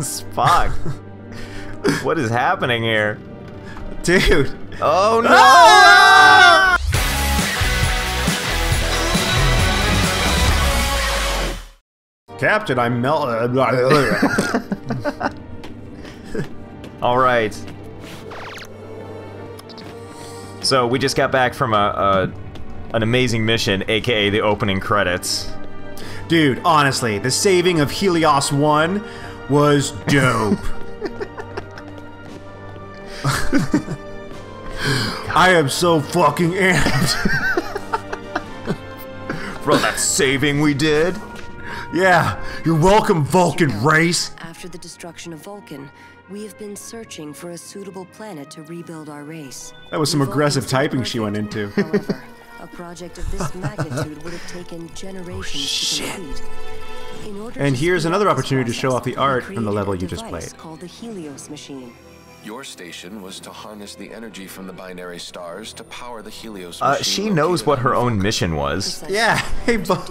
Spock. What is happening here? Dude. Oh no! Ah! Captain, I'm melted. All right. So we just got back from an amazing mission, aka the opening credits. Dude, honestly, the saving of Helios 1 was dope. I am so fucking amped. Bro, that saving we did. Yeah, you're welcome, Vulcan race. After the destruction of Vulcan, we have been searching for a suitable planet to rebuild our race. That was some aggressive typing she went into. However, a project of this magnitude would have taken generations to complete. In order and here's another opportunity to show off the art from the level you just played. Called the Helios machine. Your station was to harness the energy from the binary stars to power the Helios machine. She knows what her own mission was. Yeah, hey, stop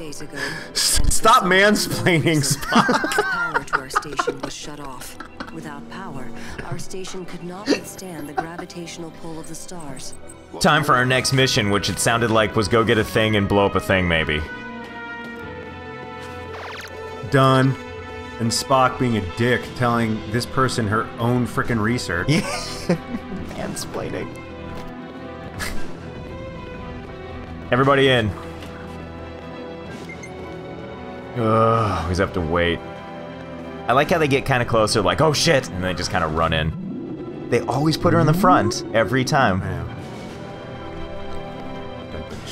mansplaining, Spock. Power to our station was shut off. Without power, our station could not withstand the gravitational pull of the stars. Time for our next mission, which it sounded like was go get a thing and blow up a thing, maybe. Done. And Spock being a dick, telling this person her own frickin' research. Yeah. Mansplaining. Everybody in. Ugh, we have to wait. I like how they get kind of closer, like, oh shit, and they just kind of run in. They always put her in the front, every time.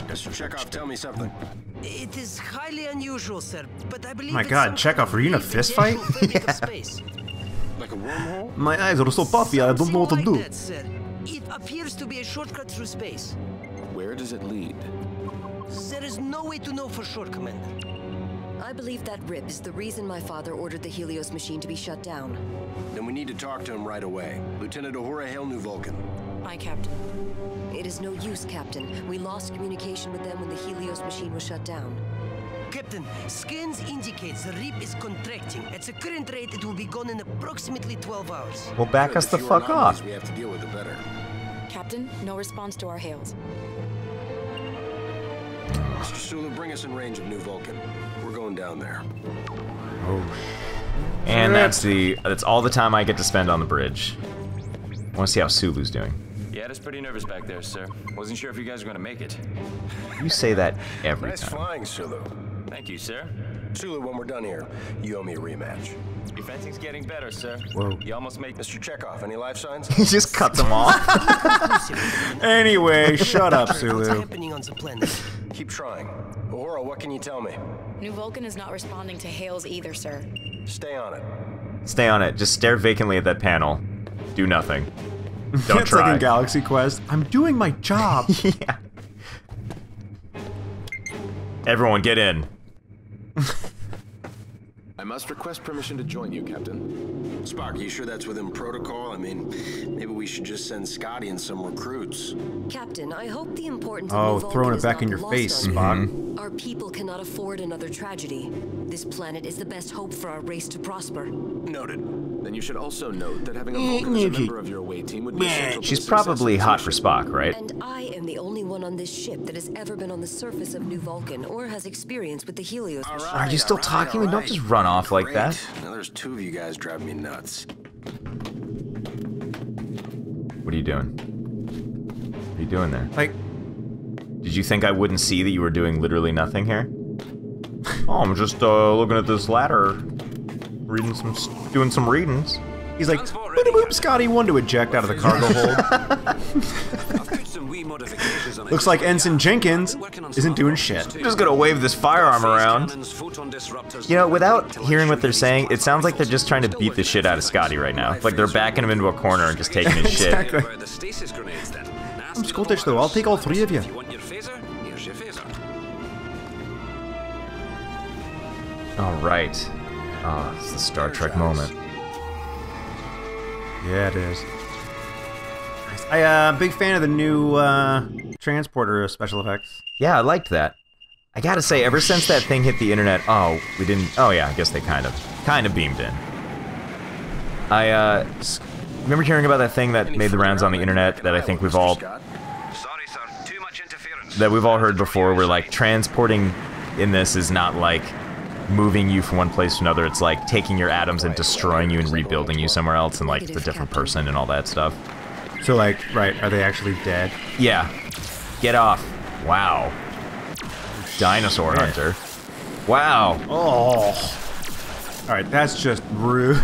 Mr. Chekov, tell me something. It is highly unusual, sir, but I believe. My God, Chekov, were you in a fist fight? Like a wormhole? My eyes are so puffy, I don't know what to do. It appears to be a shortcut through space. Where does it lead? There is no way to know for sure, Commander. I believe that rip is the reason my father ordered the Helios machine to be shut down. Then we need to talk to him right away. Lieutenant Uhura, hail New Vulcan. Aye, Captain. It is no use, Captain. We lost communication with them when the Helios machine was shut down. Captain, scans indicates the rip is contracting. At the current rate, it will be gone in approximately 12 hours. Well, back us the fuck off. We have to deal with it better. Captain, no response to our hails. Mr. Sulu, bring us in range of New Vulcan. We're going down there. Oh. And that's all the time I get to spend on the bridge. I want to see how Sulu's doing. Yeah, I was pretty nervous back there, sir. Wasn't sure if you guys were gonna make it. You say that every time. Nice flying, Sulu. Thank you, sir. Sulu, when we're done here, you owe me a rematch. Your fencing's getting better, sir. Whoa. You almost made Mr. Chekov. Any life signs? He just cut them off. Anyway, shut up, Sulu. What's happening on the planet? Keep trying. Uhura, what can you tell me? New Vulcan is not responding to hails either, sir. Stay on it. Stay on it. Just stare vacantly at that panel. Do nothing. Don't it's try. Like in Galaxy Quest. I'm doing my job. Yeah. Everyone, get in. I must request permission to join you, Captain. Spock, are you sure that's within protocol? I mean, maybe we should just send Scotty and some recruits. Captain, I hope the importance of throwing it back in your face, Spock. Our people cannot afford another tragedy. This planet is the best hope for our race to prosper. Noted. Then you should also note that having a Vulcan as a member of your away team would be essential. She's probably hot for Spock, right? And I am the only one on this ship that has ever been on the surface of New Vulcan or has experience with the Helios. Are you still talking? Don't just run off like that. Now there's two of you guys driving me nuts. What are you doing? What are you doing there? Like, did you think I wouldn't see that you were doing literally nothing here? Oh, I'm just looking at this ladder, reading some, doing some readings. He's like, boop, Scotty, one to eject out of the cargo hold. Looks like Ensign Jenkins isn't doing shit. I'm just gonna wave this firearm around. You know, without hearing what they're saying, it sounds like they're just trying to beat the shit out of Scotty right now. It's like they're backing him into a corner and just taking his shit. Exactly. I'm Scottish though, I'll take all three of you. Alright. Oh, it's the Star Trek moment. Yeah, it is. I'm a big fan of the new transporter special effects. Yeah, I liked that. I gotta say, ever since that thing hit the internet, oh, we didn't. Oh yeah, I guess they kind of beamed in. I remember hearing about that thing that made the rounds on the internet that I think we've all... that we've all heard before, where like transporting in this is not like moving you from one place to another, it's like taking your atoms and destroying you and rebuilding you somewhere else and like the different person and all that stuff. So like, right, are they actually dead? Yeah. Get off. Wow. Dinosaur hunter. Wow. Oh. Alright, that's just rude.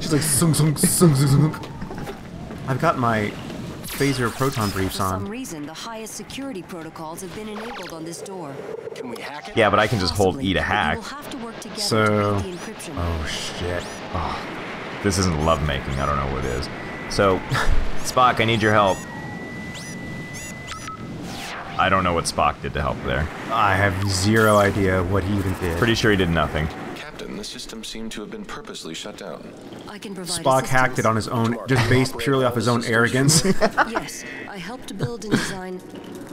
She's like, sunk, sunk, sunk, sunk. I've got my phaser proton briefs on. For some reason, the highest security protocols have been enabled on this door. Can we hack it? Yeah, but I can just hold E to hack. So, oh shit. Oh, this isn't love making. I don't know what it is. So, Spock, I need your help. I don't know what Spock did to help there. I have zero idea what he even did. Pretty sure he did nothing. The system seemed to have been purposely shut down. I can provide Spock hacked it on his own, just based purely off his own arrogance. Yes, I helped build and design.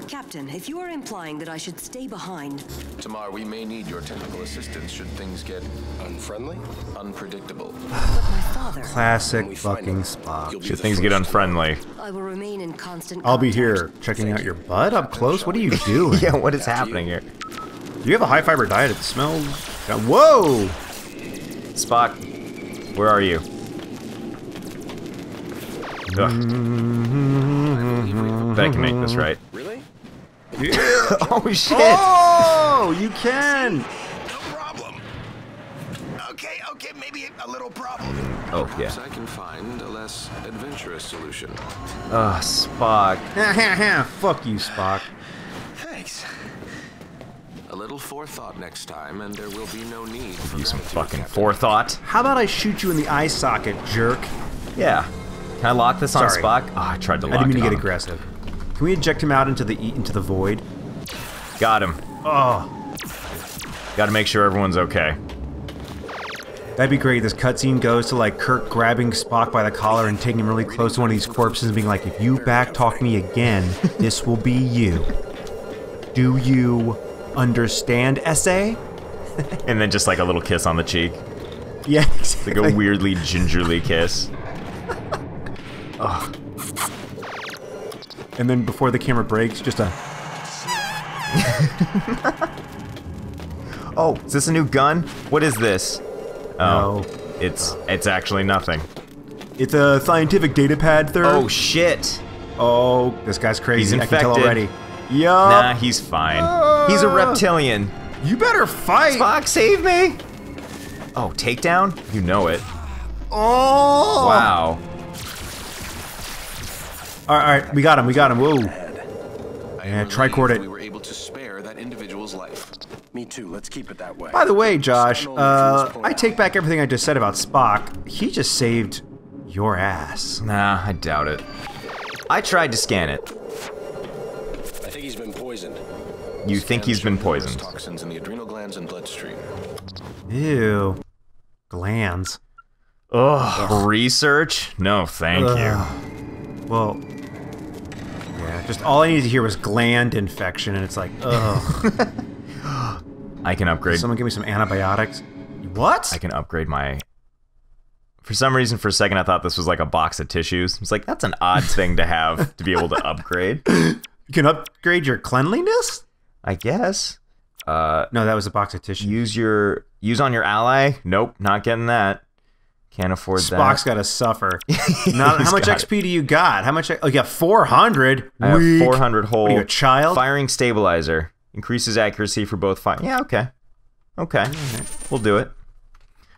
Captain, if you are implying that I should stay behind... Tamar, we may need your technical assistance should things get... unfriendly? Unpredictable. But my father... Classic fucking Spock. Should things get unfriendly. I will remain in constant contact. I'll be here, checking out your butt up close? What are you doing? Yeah, what is happening here? Do you have a high-fiber diet? It smells... Whoa! Spock, where are you? Ugh. Bet I can make this right. Really? Oh shit! Oh, you can. No problem. Okay, okay, maybe a little problem. Oh yeah. Perhaps I can find a less adventurous solution. Ah, Spock. Fuck you, Spock. Thanks. A little forethought next time, and there will be no need for you. Some fucking forethought. How about I shoot you in the eye socket, jerk? Yeah. Can I lock this on Spock? Oh, I tried to lock it on him. I didn't mean to get aggressive. Can we eject him out into the void? Got him. Oh. Got to make sure everyone's okay. That'd be great. This cutscene goes to like Kirk grabbing Spock by the collar and taking him really close to one of these corpses and being like, "If you backtalk me again, this will be you. Do you?" Understand essay? And then just like a little kiss on the cheek. Yeah, exactly. Like a weirdly gingerly kiss. Oh. And then before the camera breaks, just a... Oh, is this a new gun? What is this? Oh, no. It's actually nothing. It's a scientific data pad, third. Oh, shit. Oh, this guy's crazy. He's infected. I can tell already. Yup. Nah, he's fine. He's a reptilian. You better fight! Spock, save me! Oh, takedown? You know it. Oh! Wow. Alright, we got him, we got him. Whoa. And tricord it. We were able to spare that individual's life. Me too, let's keep it that way. By the way, Josh, I take back everything I just said about Spock. He just saved your ass. Nah, I doubt it. I tried to scan it. I think he's been poisoned. You think he's been poisoned? Toxins in the adrenal glands and bloodstream. Ew. Glands. Ugh. Research? No, thank you. Well, yeah, just all I needed to hear was gland infection, and it's like, ugh. I can upgrade. Someone give me some antibiotics. What? I can upgrade my... For some reason, for a second, I thought this was like a box of tissues. It's like, that's an odd thing to have, to be able to upgrade. You can upgrade your cleanliness? I guess. No, that was a box of tissue. Use on your ally? Nope, not getting that. Can't afford that. Spock's got to suffer. How much XP do you got? How much? Oh, you got 400. I have 400 whole. What are you, a child? Firing stabilizer increases accuracy for both fire. Yeah, okay, okay, we'll do it.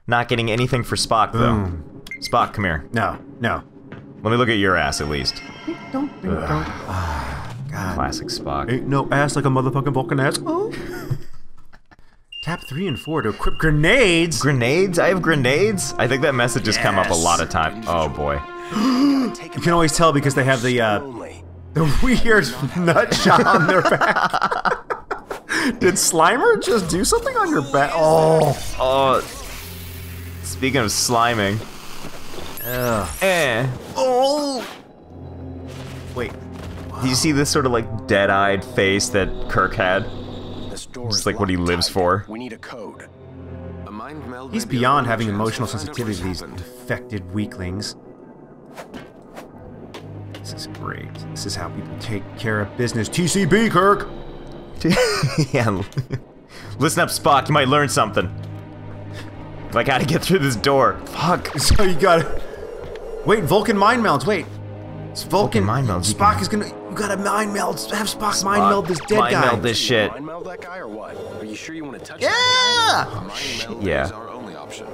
Not getting anything for Spock though. Spock, come here. No, no. Let me look at your ass at least. Don't. God. Classic Spock. Ain't no ass like a motherfucking Vulcan ass. Oh. Tap 3 and 4 to equip grenades. Grenades? I have grenades? I think that message has come up a lot of times. Oh boy. You can always tell because they have the weird nut shot on their back. Did Slimer just do something on your back? Oh. Speaking of sliming. Oh. Wait. Do you see this sort of like dead-eyed face that Kirk had? It's like what he lives for. We need a code. He's beyond having emotional sensitivity to these defected weaklings. This is great. This is how people take care of business. TCB, Kirk! Yeah. Listen up, Spock. You might learn something. I gotta get through this door. Fuck. So you gotta... Wait, Vulcan mind melds. Wait. It's Vulcan mind melds. Spock is gonna... You gotta mind meld. Have Spock mind meld this dead guy. Mind meld this shit. Mind meld that guy or what? Are you sure you want to touch that guy? Mind meld is our only option.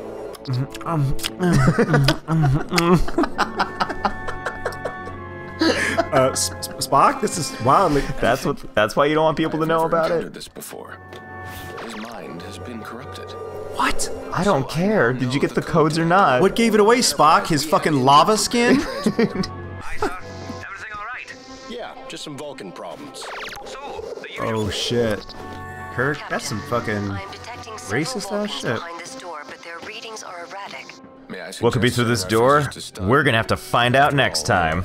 Spock, this is wildly. That's why you don't want people to know about it. This before. His mind has been corrupted. What? I don't care. Did you get the codes or not? What gave it away, Spock? His fucking lava skin? Everything all right? Yeah, just some Vulcan problems. Oh shit, Kirk, that's some fucking racist ass shit. What could be through this door? We're gonna have to find out next time.